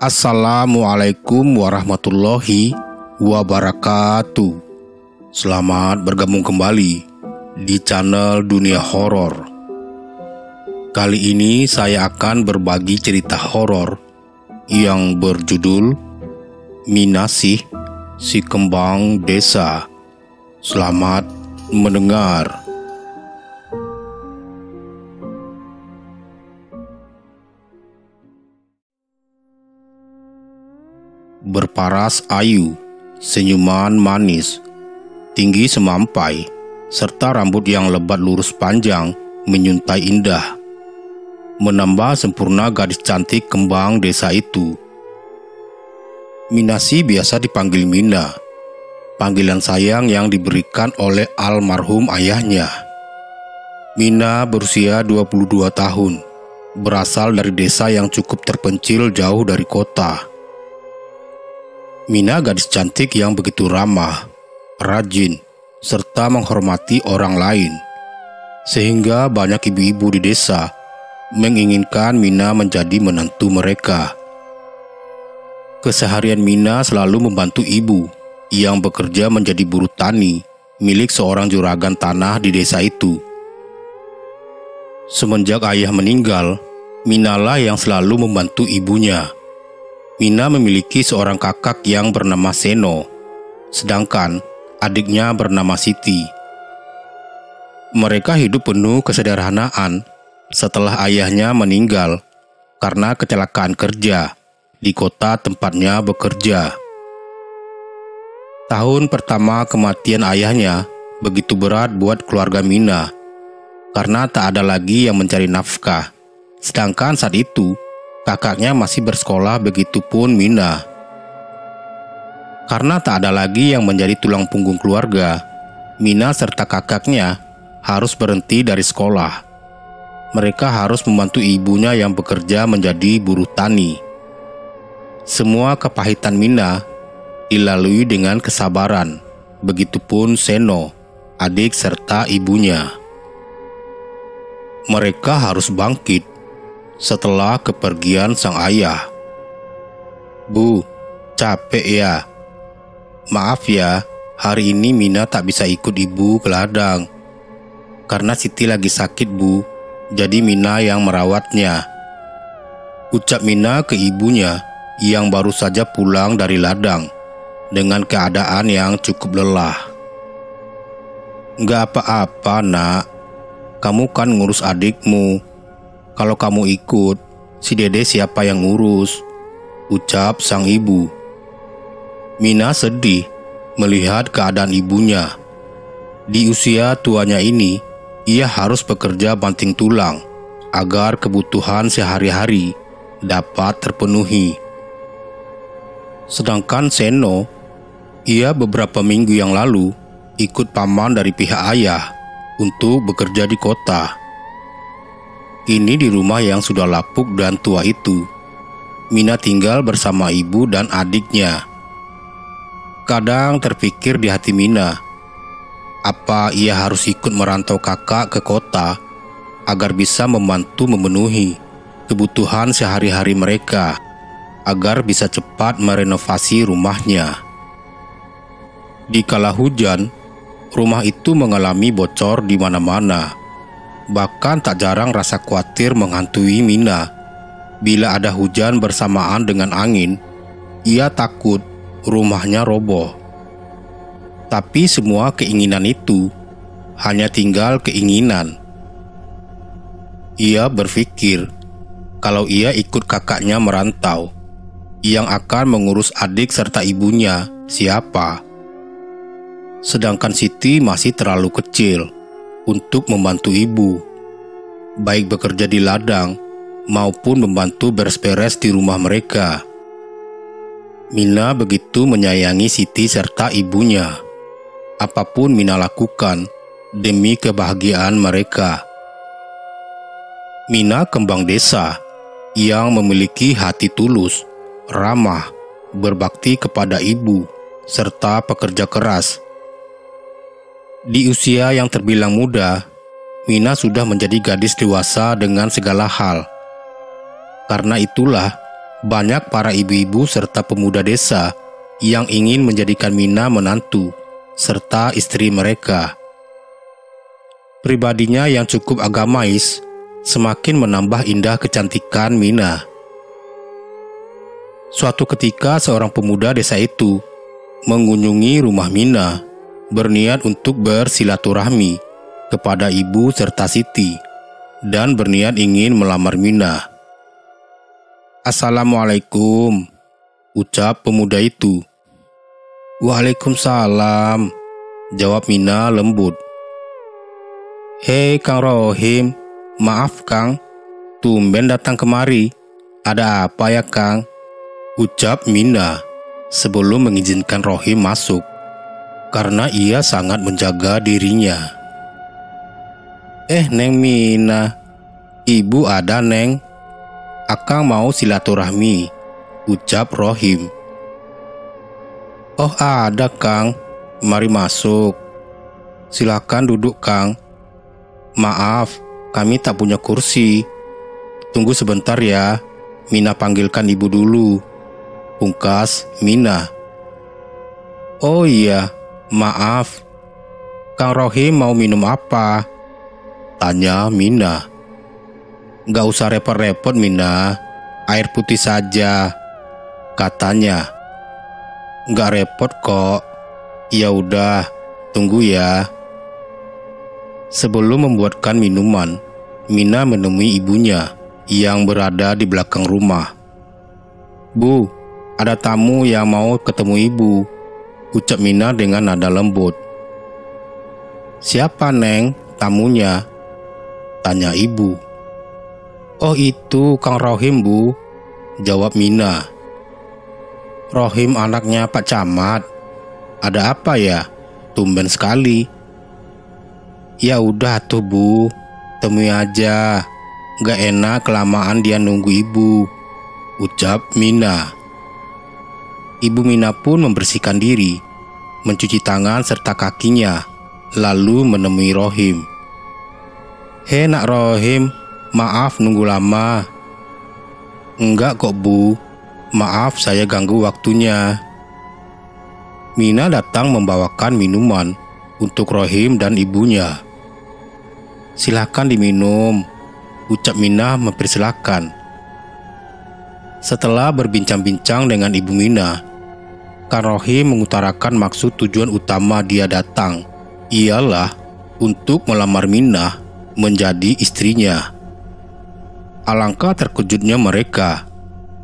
Assalamualaikum warahmatullahi wabarakatuh. Selamat bergabung kembali di channel Dunia Horor. Kali ini saya akan berbagi cerita horor yang berjudul Minasih Si Kembang Desa. Selamat mendengar. Berparas ayu, senyuman manis, tinggi semampai, serta rambut yang lebat lurus panjang menyuntai indah, menambah sempurna gadis cantik kembang desa itu. Minasih biasa dipanggil Mina, panggilan sayang yang diberikan oleh almarhum ayahnya. Mina berusia 22 tahun, berasal dari desa yang cukup terpencil jauh dari kota. Mina gadis cantik yang begitu ramah, rajin, serta menghormati orang lain. Sehingga banyak ibu-ibu di desa menginginkan Mina menjadi menantu mereka. Keseharian Mina selalu membantu ibu yang bekerja menjadi buruh tani milik seorang juragan tanah di desa itu. Semenjak ayah meninggal, Minalah yang selalu membantu ibunya. Mina memiliki seorang kakak yang bernama Seno, sedangkan adiknya bernama Siti. Mereka hidup penuh kesederhanaan setelah ayahnya meninggal karena kecelakaan kerja di kota tempatnya bekerja. Tahun pertama kematian ayahnya begitu berat buat keluarga Mina karena tak ada lagi yang mencari nafkah, sedangkan saat itu kakaknya masih bersekolah, begitupun Mina. Karena tak ada lagi yang menjadi tulang punggung keluarga, Mina serta kakaknya harus berhenti dari sekolah. Mereka harus membantu ibunya yang bekerja menjadi buruh tani. Semua kepahitan Mina dilalui dengan kesabaran, begitupun Seno, adik serta ibunya. Mereka harus bangkit setelah kepergian sang ayah. "Bu, capek ya? Maaf ya, hari ini Mina tak bisa ikut ibu ke ladang. Karena Siti lagi sakit, Bu, jadi Mina yang merawatnya," ucap Mina ke ibunya yang baru saja pulang dari ladang dengan keadaan yang cukup lelah. "Nggak apa-apa, Nak. Kamu kan ngurus adikmu. Kalau kamu ikut, si Dede siapa yang ngurus?" ucap sang ibu. Mina sedih melihat keadaan ibunya. Di usia tuanya ini, ia harus bekerja banting tulang agar kebutuhan sehari-hari dapat terpenuhi. Sedangkan Seno, ia beberapa minggu yang lalu ikut paman dari pihak ayah untuk bekerja di kota. Kini di rumah yang sudah lapuk dan tua itu, Mina tinggal bersama ibu dan adiknya. Kadang terpikir di hati Mina, apa ia harus ikut merantau kakak ke kota agar bisa membantu memenuhi kebutuhan sehari-hari mereka, agar bisa cepat merenovasi rumahnya. Dikala hujan, rumah itu mengalami bocor di mana-mana. Bahkan tak jarang rasa khawatir menghantui Mina. Bila ada hujan bersamaan dengan angin, ia takut rumahnya roboh. Tapi semua keinginan itu hanya tinggal keinginan. Ia berpikir kalau ia ikut kakaknya merantau, yang akan mengurus adik serta ibunya siapa. Sedangkan Siti masih terlalu kecil untuk membantu ibu, baik bekerja di ladang maupun membantu beres-beres di rumah mereka. Mina begitu menyayangi Siti serta ibunya. Apapun Mina lakukan demi kebahagiaan mereka. Mina kembang desa yang memiliki hati tulus, ramah, berbakti kepada ibu, serta pekerja keras. Di usia yang terbilang muda, Mina sudah menjadi gadis dewasa dengan segala hal. Karena itulah Banyak para ibu-ibu serta pemuda desa yang ingin menjadikan Mina menantu serta istri mereka. Pribadinya yang cukup agamais semakin menambah indah kecantikan Mina. Suatu ketika seorang pemuda desa itu mengunjungi rumah Mina, berniat untuk bersilaturahmi kepada ibu serta Siti, dan berniat ingin melamar Mina. "Assalamualaikum," ucap pemuda itu. "Waalaikumsalam," jawab Mina lembut. "Hei Kang Rohim, maaf Kang, tumben datang kemari. Ada apa ya Kang?" ucap Mina sebelum mengizinkan Rohim masuk, karena ia sangat menjaga dirinya. "Eh Neng Mina, ibu ada Neng. Akang mau silaturahmi," ucap Rohim. "Oh ada Kang, mari masuk. Silakan duduk Kang. Maaf, kami tak punya kursi. Tunggu sebentar ya, Mina panggilkan ibu dulu," pungkas Mina. "Oh iya, maaf. Kang Rohim mau minum apa?" tanya Mina. "Gak usah repot-repot Mina, air putih saja," katanya. "Gak repot kok. Ya udah, tunggu ya." Sebelum membuatkan minuman, Mina menemui ibunya yang berada di belakang rumah. "Bu, ada tamu yang mau ketemu ibu," ucap Mina dengan nada lembut. "Siapa Neng tamunya?" tanya ibu. "Oh itu Kang Rohim Bu," jawab Mina. "Rohim anaknya Pak Camat. Ada apa ya? Tumben sekali." "Ya udah tuh Bu, temui aja. Gak enak kelamaan dia nunggu ibu," ucap Mina. Ibu Mina pun membersihkan diri, mencuci tangan serta kakinya, lalu menemui Rohim. "Hei Nak Rohim, maaf nunggu lama." "Enggak kok Bu, maaf saya ganggu waktunya." Mina datang membawakan minuman untuk Rohim dan ibunya. "Silahkan diminum," ucap Mina mempersilahkan. Setelah berbincang-bincang dengan ibu Mina, Kang Rohim mengutarakan maksud tujuan utama dia datang, ialah untuk melamar Mina menjadi istrinya. Alangkah terkejutnya mereka,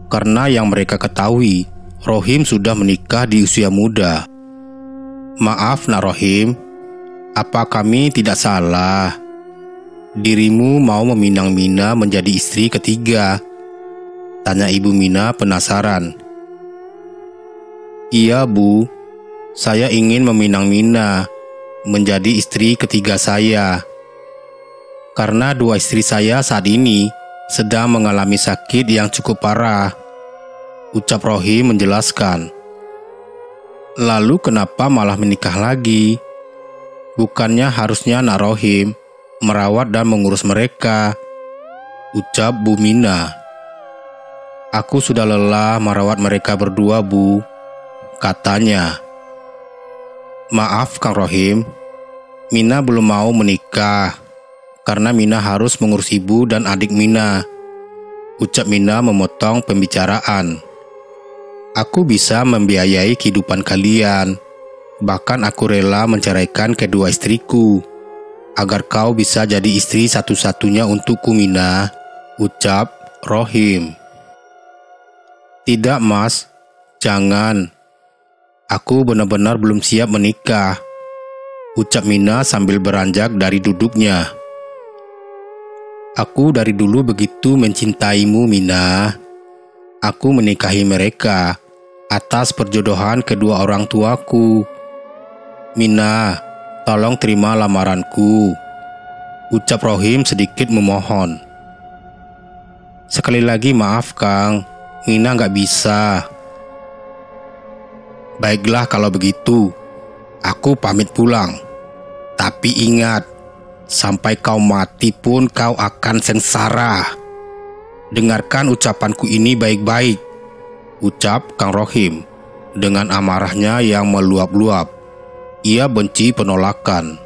karena yang mereka ketahui, Rohim sudah menikah di usia muda. "Maaf Nak Rohim, apa kami tidak salah? Dirimu mau meminang Mina menjadi istri ketiga?" tanya ibu Mina penasaran. "Iya Bu, saya ingin meminang Mina menjadi istri ketiga saya, karena dua istri saya saat ini sedang mengalami sakit yang cukup parah," ucap Rohim menjelaskan. "Lalu kenapa malah menikah lagi? Bukannya harusnya Nak Rohim merawat dan mengurus mereka," ucap Bu Mina. "Aku sudah lelah merawat mereka berdua Bu," katanya. "Maaf Kang Rohim, Mina belum mau menikah, karena Mina harus mengurus ibu dan adik Mina," ucap Mina memotong pembicaraan. "Aku bisa membiayai kehidupan kalian, bahkan aku rela menceraikan kedua istriku, agar kau bisa jadi istri satu-satunya untukku Mina," ucap Rohim. "Tidak Mas, jangan. Aku benar-benar belum siap menikah," ucap Mina sambil beranjak dari duduknya. "Aku dari dulu begitu mencintaimu Mina. Aku menikahi mereka atas perjodohan kedua orang tuaku. Mina, tolong terima lamaranku," ucap Rohim sedikit memohon. "Sekali lagi maaf Kang, Mina nggak bisa." "Baiklah kalau begitu, aku pamit pulang. Tapi ingat, sampai kau mati pun kau akan sengsara. Dengarkan ucapanku ini baik-baik," ucap Kang Rohim dengan amarahnya yang meluap-luap. Ia benci penolakan.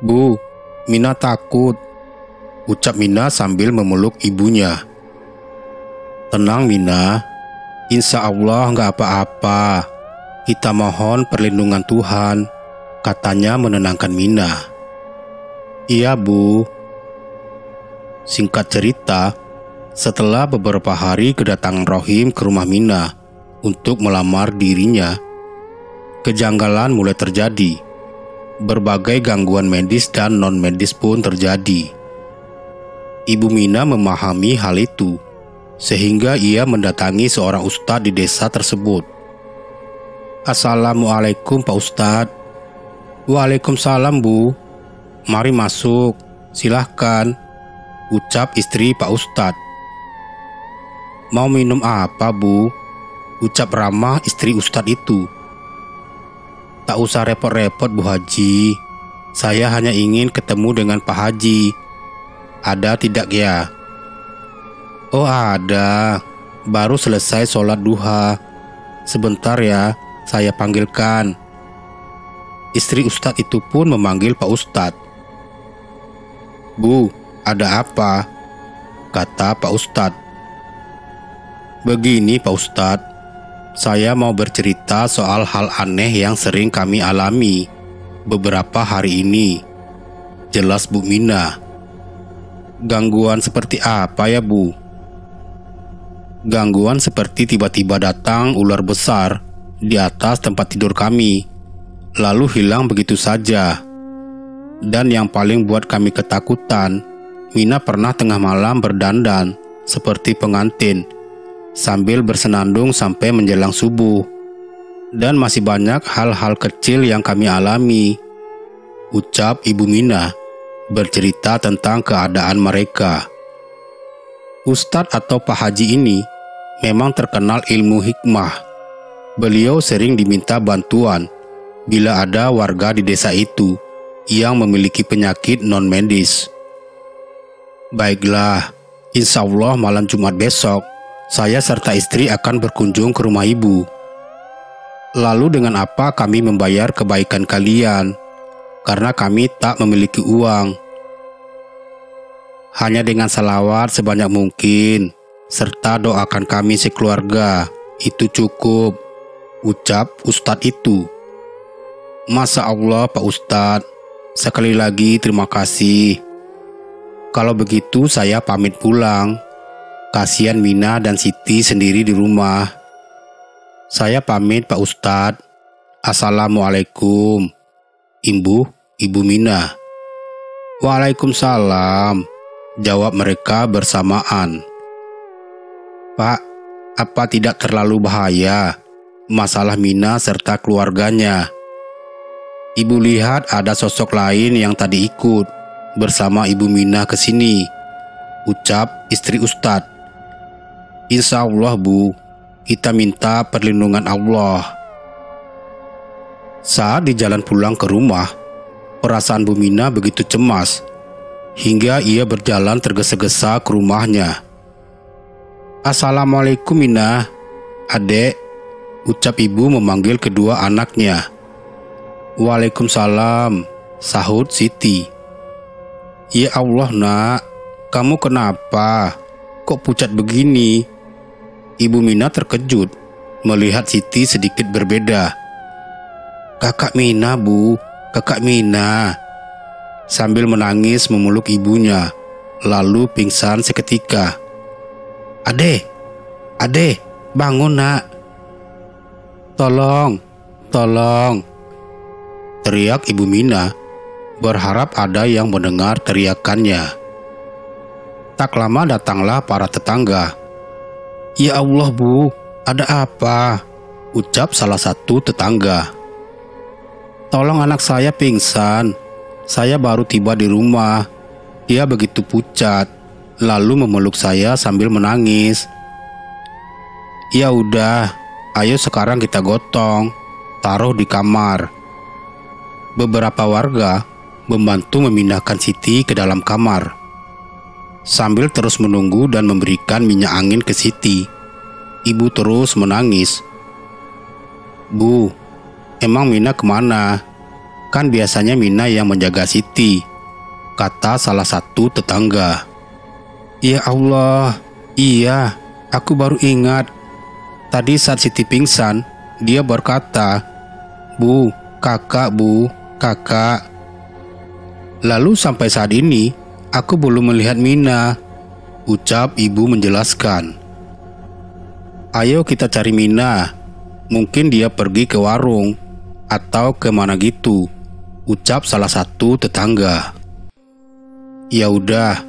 "Bu, Mina takut," ucap Mina sambil memeluk ibunya. "Tenang Mina, insya Allah nggak apa-apa. Kita mohon perlindungan Tuhan," katanya menenangkan Mina. "Iya Bu." Singkat cerita, setelah beberapa hari kedatangan Rohim ke rumah Mina untuk melamar dirinya, kejanggalan mulai terjadi. Berbagai gangguan medis dan non-medis pun terjadi. Ibu Mina memahami hal itu, sehingga ia mendatangi seorang ustadz di desa tersebut. "Assalamualaikum Pak Ustadz." "Waalaikumsalam Bu." "Mari masuk, silahkan," ucap istri Pak Ustadz. "Mau minum apa Bu?" ucap ramah istri ustadz itu. "Tak usah repot-repot Bu Haji, saya hanya ingin ketemu dengan Pak Haji. Ada tidak ya?" "Oh ada, baru selesai sholat duha. Sebentar ya, saya panggilkan." Istri ustadz itu pun memanggil Pak Ustadz. "Bu, ada apa?" kata Pak Ustadz. "Begini Pak Ustadz, saya mau bercerita soal hal aneh yang sering kami alami beberapa hari ini," jelas Bu Mina. "Gangguan seperti apa ya Bu?" "Gangguan seperti tiba-tiba datang ular besar di atas tempat tidur kami, lalu hilang begitu saja. Dan yang paling buat kami ketakutan, Mina pernah tengah malam berdandan seperti pengantin sambil bersenandung sampai menjelang subuh, dan masih banyak hal-hal kecil yang kami alami," ucap Ibu Mina bercerita tentang keadaan mereka. Ustadz atau Pak Haji ini memang terkenal ilmu hikmah. Beliau sering diminta bantuan bila ada warga di desa itu yang memiliki penyakit non-medis. "Baiklah, insya Allah malam Jumat besok saya serta istri akan berkunjung ke rumah ibu. Lalu dengan apa kami membayar kebaikan kalian? Karena kami tak memiliki uang. Hanya dengan salawat sebanyak mungkin, serta doakan kami sekeluarga, itu cukup," ucap Ustadz itu. "Masya Allah Pak Ustadz, sekali lagi terima kasih. Kalau begitu saya pamit pulang. Kasihan Mina dan Siti sendiri di rumah. Saya pamit Pak Ustadz. Assalamualaikum," imbuh Ibu Mina. "Waalaikumsalam," jawab mereka bersamaan. "Pak, apa tidak terlalu bahaya masalah Mina serta keluarganya? Ibu lihat ada sosok lain yang tadi ikut bersama Ibu Mina ke sini," ucap istri Ustadz. "Insya Allah Bu, kita minta perlindungan Allah." Saat di jalan pulang ke rumah, perasaan Bu Mina begitu cemas, hingga ia berjalan tergesa-gesa ke rumahnya. "Assalamualaikum Mina, adek," ucap ibu memanggil kedua anaknya. "Waalaikumsalam," sahut Siti. "Ya Allah nak, kamu kenapa? Kok pucat begini?" Ibu Mina terkejut melihat Siti sedikit berbeda. "Kakak Mina Bu, kakak Mina," sambil menangis memeluk ibunya, lalu pingsan seketika. "Ade, ade, bangun nak. Tolong, tolong," teriak Ibu Mina, berharap ada yang mendengar teriakannya. Tak lama datanglah para tetangga. "Ya Allah Bu, ada apa?" ucap salah satu tetangga. "Tolong anak saya pingsan, saya baru tiba di rumah. Dia begitu pucat, lalu memeluk saya sambil menangis." "Ya udah, ayo sekarang kita gotong, taruh di kamar." Beberapa warga membantu memindahkan Siti ke dalam kamar, sambil terus menunggu dan memberikan minyak angin ke Siti. Ibu terus menangis. Bu, emang Mina kemana? Kan biasanya Mina yang menjaga Siti, kata salah satu tetangga. Ya Allah, iya, aku baru ingat. Tadi saat Siti pingsan, dia berkata, Bu, kakak, bu, kakak. Lalu sampai saat ini, aku belum melihat Mina, ucap ibu menjelaskan. Ayo kita cari Mina, mungkin dia pergi ke warung atau kemana gitu, ucap salah satu tetangga. Ya udah,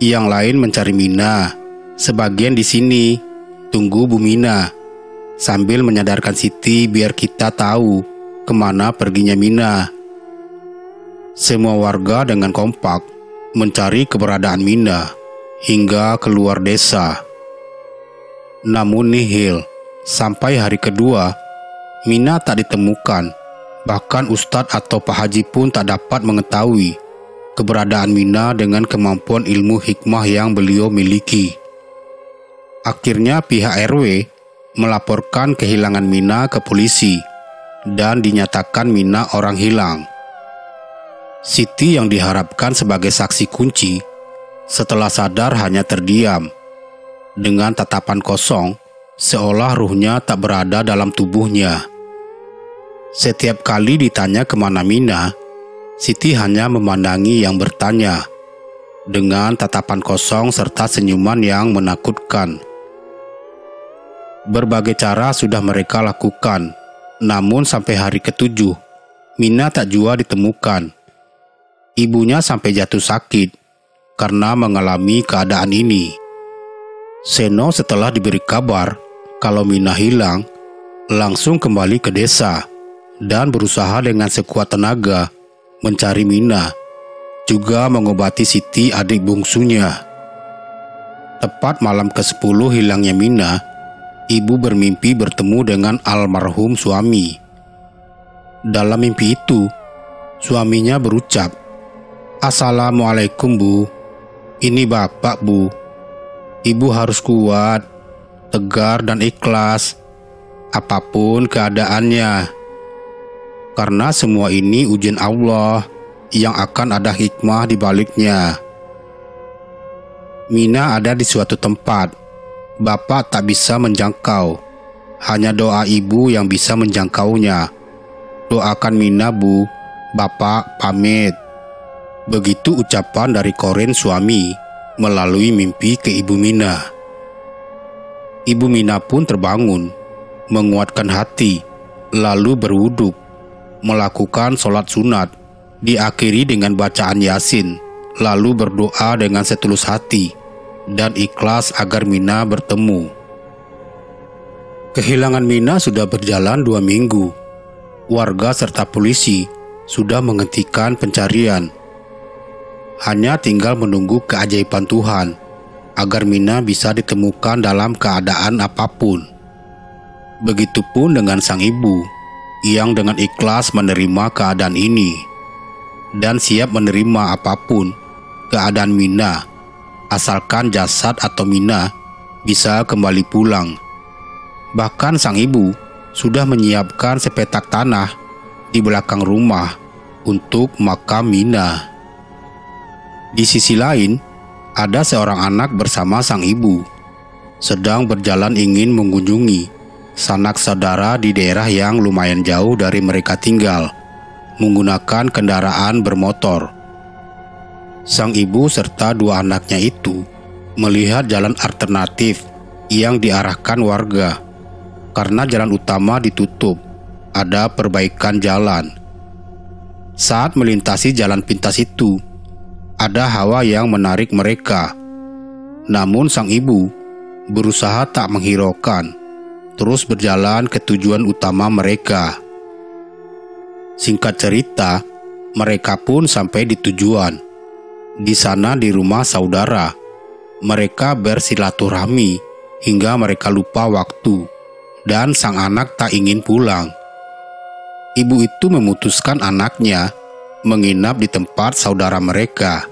yang lain mencari Mina, sebagian di sini, tunggu Bu Mina, sambil menyadarkan Siti biar kita tahu kemana perginya Mina. Semua warga dengan kompak mencari keberadaan Mina hingga keluar desa. Namun nihil, sampai hari kedua Mina tak ditemukan. Bahkan Ustadz atau Pak Haji pun tak dapat mengetahui keberadaan Mina dengan kemampuan ilmu hikmah yang beliau miliki. Akhirnya pihak RW melaporkan kehilangan Mina ke polisi dan dinyatakan Mina orang hilang. Siti yang diharapkan sebagai saksi kunci setelah sadar hanya terdiam dengan tatapan kosong, seolah ruhnya tak berada dalam tubuhnya. Setiap kali ditanya kemana Mina, Siti hanya memandangi yang bertanya dengan tatapan kosong serta senyuman yang menakutkan. Berbagai cara sudah mereka lakukan, namun sampai hari ketujuh, Mina tak jua ditemukan. Ibunya sampai jatuh sakit karena mengalami keadaan ini. Seno setelah diberi kabar kalau Mina hilang, langsung kembali ke desa dan berusaha dengan sekuat tenaga mencari Mina, juga mengobati Siti adik bungsunya. Tepat malam ke-10 hilangnya Mina, ibu bermimpi bertemu dengan almarhum suami. Dalam mimpi itu, suaminya berucap, "Assalamualaikum, Bu. Ini Bapak, Bu. Ibu harus kuat, tegar dan ikhlas, apapun keadaannya. Karena semua ini ujian Allah yang akan ada hikmah di baliknya. Mina ada di suatu tempat, Bapak tak bisa menjangkau, hanya doa Ibu yang bisa menjangkaunya. Doakan Mina, Bu. Bapak pamit." Begitu ucapan dari koren suami melalui mimpi ke Ibu Mina. Ibu Mina pun terbangun, menguatkan hati, lalu berwuduk, melakukan sholat sunat, diakhiri dengan bacaan Yasin, lalu berdoa dengan setulus hati dan ikhlas agar Mina bertemu. Kehilangan Mina sudah berjalan 2 minggu. Warga serta polisi sudah menghentikan pencarian. Hanya tinggal menunggu keajaiban Tuhan agar Mina bisa ditemukan dalam keadaan apapun. Begitupun dengan sang ibu yang dengan ikhlas menerima keadaan ini dan siap menerima apapun keadaan Mina, asalkan jasad atau Mina bisa kembali pulang. Bahkan sang ibu sudah menyiapkan sepetak tanah di belakang rumah untuk makam Mina. Di sisi lain, ada seorang anak bersama sang ibu sedang berjalan ingin mengunjungi sanak saudara di daerah yang lumayan jauh dari mereka tinggal, menggunakan kendaraan bermotor. Sang ibu serta 2 anaknya itu melihat jalan alternatif yang diarahkan warga. Karena jalan utama ditutup, ada perbaikan jalan. Saat melintasi jalan pintas itu, ada hawa yang menarik mereka. Namun sang ibu berusaha tak menghiraukan, terus berjalan ke tujuan utama mereka. Singkat cerita, mereka pun sampai di tujuan. Di sana di rumah saudara, mereka bersilaturahmi hingga mereka lupa waktu dan sang anak tak ingin pulang. Ibu itu memutuskan anaknya menginap di tempat saudara mereka,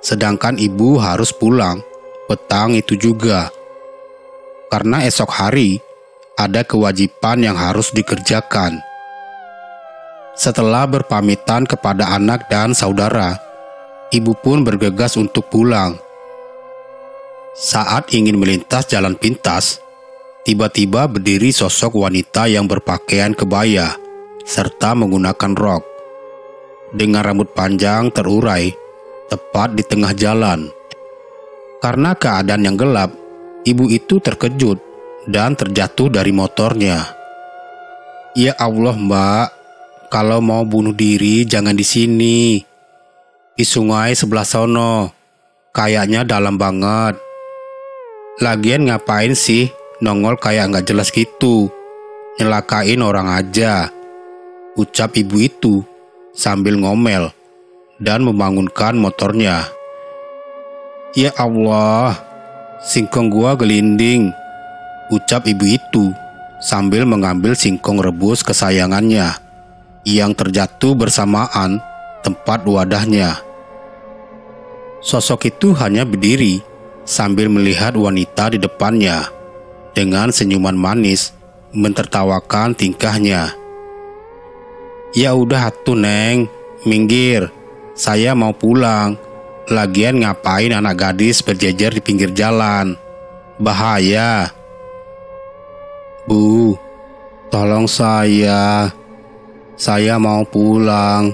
sedangkan ibu harus pulang petang itu juga. karena esok hari ada kewajiban yang harus dikerjakan. Setelah berpamitan kepada anak dan saudara, ibu pun bergegas untuk pulang. Saat ingin melintas jalan pintas, tiba-tiba berdiri sosok wanita yang berpakaian kebaya serta menggunakan rok, dengan rambut panjang terurai tepat di tengah jalan. Karena keadaan yang gelap, ibu itu terkejut dan terjatuh dari motornya. "Ya Allah, Mbak, kalau mau bunuh diri jangan di sini. Di sungai sebelah sono, kayaknya dalam banget. Lagian ngapain sih nongol kayak nggak jelas gitu? Nyelakain orang aja," ucap ibu itu sambil ngomel dan membangunkan motornya. "Ya Allah, singkong gua gelinding," ucap ibu itu sambil mengambil singkong rebus kesayangannya yang terjatuh bersamaan tempat wadahnya. Sosok itu hanya berdiri sambil melihat wanita di depannya dengan senyuman manis mentertawakan tingkahnya. "Ya udah atuh, Neng, minggir. Saya mau pulang. Lagian ngapain anak gadis berjejer di pinggir jalan? Bahaya. Bu, tolong saya. Saya mau pulang."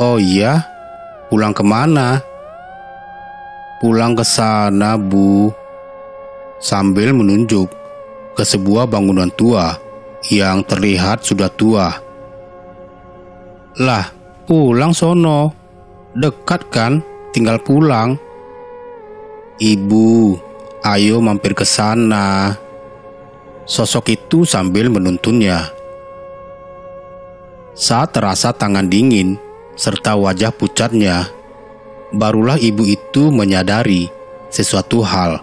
"Oh iya? Pulang kemana?" "Pulang ke sana, Bu," sambil menunjuk ke sebuah bangunan tua yang terlihat sudah tua. "Lah, pulang sono. Dekat kan, tinggal pulang." "Ibu, ayo mampir ke sana," sosok itu sambil menuntunnya. Saat terasa tangan dingin serta wajah pucatnya, barulah ibu itu menyadari sesuatu hal,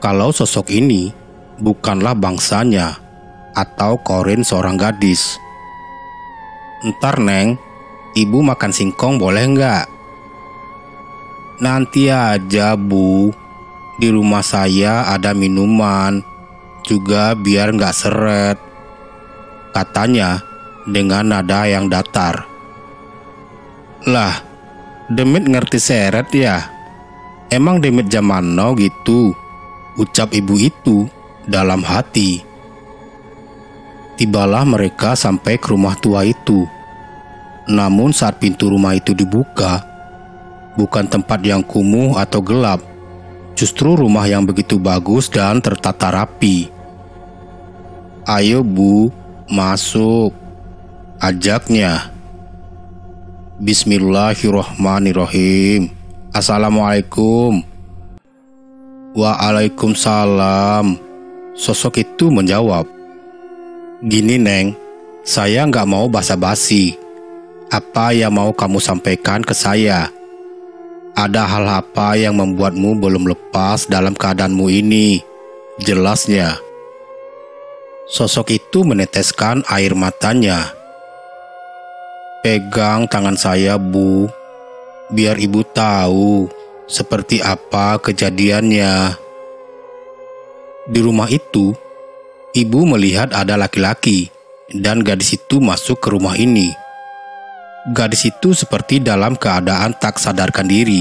kalau sosok ini bukanlah bangsanya atau korin seorang gadis. "Entar, Neng, ibu makan singkong boleh nggak?" "Nanti aja, Bu. Di rumah saya ada minuman, juga biar nggak seret," katanya dengan nada yang datar. "Lah, demit ngerti seret ya? Emang demit zaman now gitu?" ucap ibu itu dalam hati. Tibalah mereka sampai ke rumah tua itu. Namun saat pintu rumah itu dibuka, bukan tempat yang kumuh atau gelap, justru rumah yang begitu bagus dan tertata rapi. "Ayo, Bu, masuk," ajaknya. "Bismillahirrohmanirrohim. Assalamualaikum." "Waalaikumsalam," sosok itu menjawab. "Gini, Neng, saya nggak mau basa-basi. Apa yang mau kamu sampaikan ke saya? Ada hal apa yang membuatmu belum lepas dalam keadaanmu ini?" jelasnya. Sosok itu meneteskan air matanya. "Pegang tangan saya, Bu, biar ibu tahu seperti apa kejadiannya." Di rumah itu, ibu melihat ada laki-laki dan gadis itu masuk ke rumah ini. Gadis itu seperti dalam keadaan tak sadarkan diri,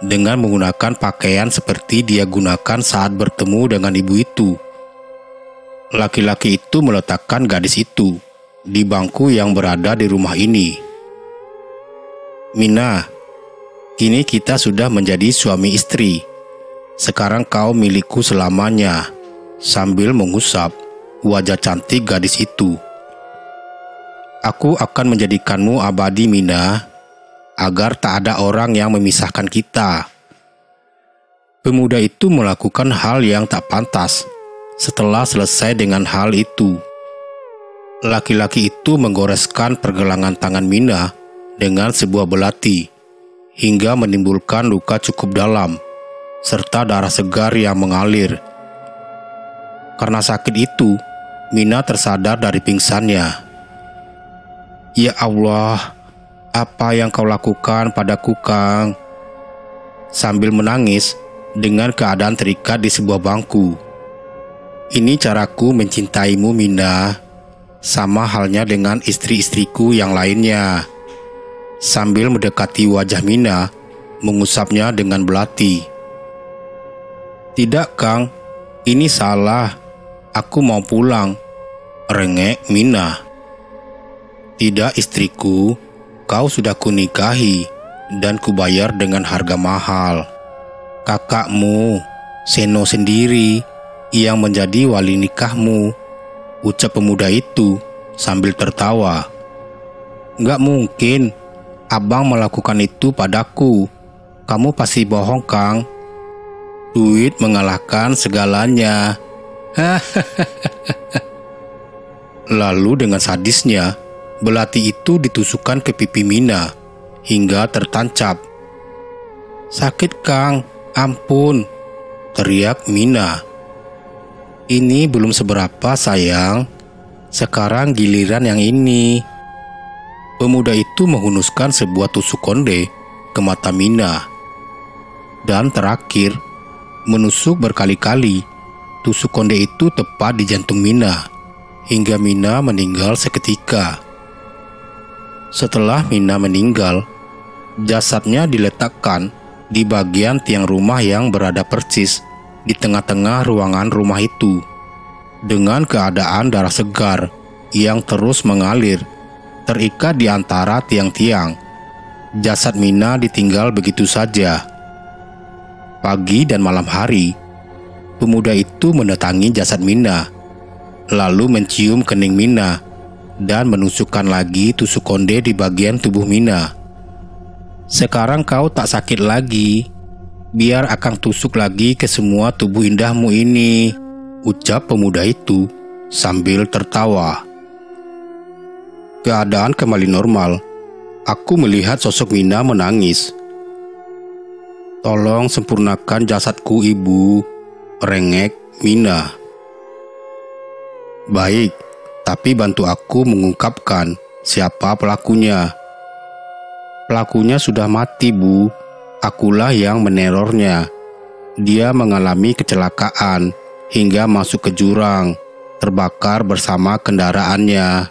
dengan menggunakan pakaian seperti dia gunakan saat bertemu dengan ibu itu. Laki-laki itu meletakkan gadis itu di bangku yang berada di rumah ini. "Mina, kini kita sudah menjadi suami istri. Sekarang kau milikku selamanya," sambil mengusap wajah cantik gadis itu. "Aku akan menjadikanmu abadi, Mina, agar tak ada orang yang memisahkan kita." Pemuda itu melakukan hal yang tak pantas. Setelah selesai dengan hal itu, laki-laki itu menggoreskan pergelangan tangan Mina dengan sebuah belati, hingga menimbulkan luka cukup dalam, serta darah segar yang mengalir. Karena sakit itu, Mina tersadar dari pingsannya. "Ya Allah, apa yang kau lakukan padaku, Kang?" sambil menangis dengan keadaan terikat di sebuah bangku. Ini caraku mencintaimu, Mina. Sama halnya dengan istri-istriku yang lainnya. Sambil mendekati wajah Mina, mengusapnya dengan belati. Tidak, Kang. Ini salah. Aku mau pulang. Rengek Mina. Tidak, istriku. Kau sudah kunikahi dan kubayar dengan harga mahal. Kakakmu, Seno sendiri, yang menjadi wali nikahmu, ucap pemuda itu sambil tertawa. Nggak mungkin abang melakukan itu padaku. Kamu pasti bohong, Kang. Duit mengalahkan segalanya. Lalu dengan sadisnya, belati itu ditusukkan ke pipi Mina hingga tertancap. Sakit, Kang. Ampun, teriak Mina. Ini belum seberapa, sayang. Sekarang giliran yang ini. Pemuda itu menghunuskan sebuah tusuk konde ke mata Mina. Dan terakhir, menusuk berkali-kali. Tusuk konde itu tepat di jantung Mina, hingga Mina meninggal seketika. Setelah Mina meninggal, jasadnya diletakkan di bagian tiang rumah yang berada persis di tengah-tengah ruangan rumah itu, dengan keadaan darah segar yang terus mengalir terikat di antara tiang-tiang. Jasad Mina ditinggal begitu saja. Pagi dan malam hari, pemuda itu mendatangi jasad Mina, lalu mencium kening Mina dan menusukkan lagi tusuk konde di bagian tubuh Mina. Sekarang kau tak sakit lagi. Biar akan tusuk lagi ke semua tubuh indahmu ini, ucap pemuda itu sambil tertawa. Keadaan kembali normal. Aku melihat sosok Mina menangis. Tolong sempurnakan jasadku, Ibu, rengek Mina. Baik, tapi bantu aku mengungkapkan siapa pelakunya. Pelakunya sudah mati, Bu. Akulah yang menerornya. Dia mengalami kecelakaan hingga masuk ke jurang, terbakar bersama kendaraannya.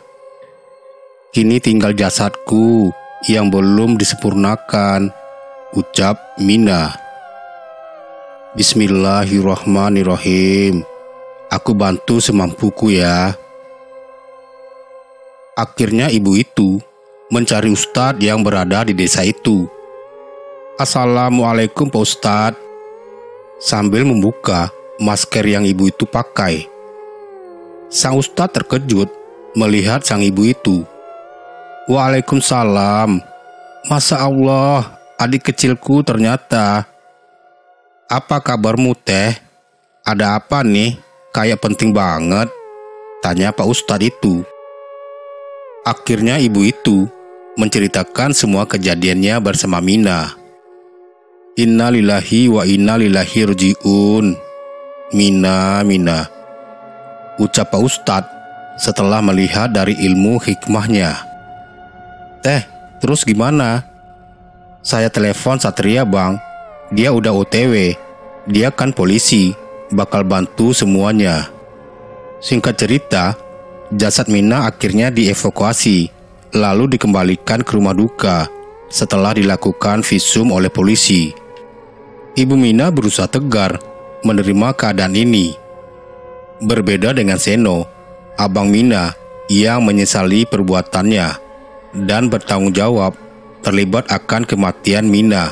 Kini tinggal jasadku yang belum disempurnakan, ucap Mina. Bismillahirrahmanirrahim. Aku bantu semampuku ya. Akhirnya ibu itu mencari ustadz yang berada di desa itu. Assalamualaikum, Pak Ustadz. Sambil membuka masker yang ibu itu pakai, sang ustadz terkejut melihat sang ibu itu. Waalaikumsalam. Masya Allah, adik kecilku ternyata. Apa kabarmu, Teh? Ada apa nih? Kayak penting banget, tanya Pak Ustadz itu. Akhirnya ibu itu menceritakan semua kejadiannya bersama Mina. Innalillahi wa innalillahi roji'un. Mina, ucap Pak Ustadz setelah melihat dari ilmu hikmahnya. Teh, terus gimana? Saya telepon Satria, Bang. Dia udah OTW. Dia kan polisi, bakal bantu semuanya. Singkat cerita, jasad Mina akhirnya dievakuasi, lalu dikembalikan ke rumah duka setelah dilakukan visum oleh polisi. Ibu Mina berusaha tegar menerima keadaan ini. Berbeda dengan Seno, abang Mina yang menyesali perbuatannya dan bertanggung jawab terlibat akan kematian Mina.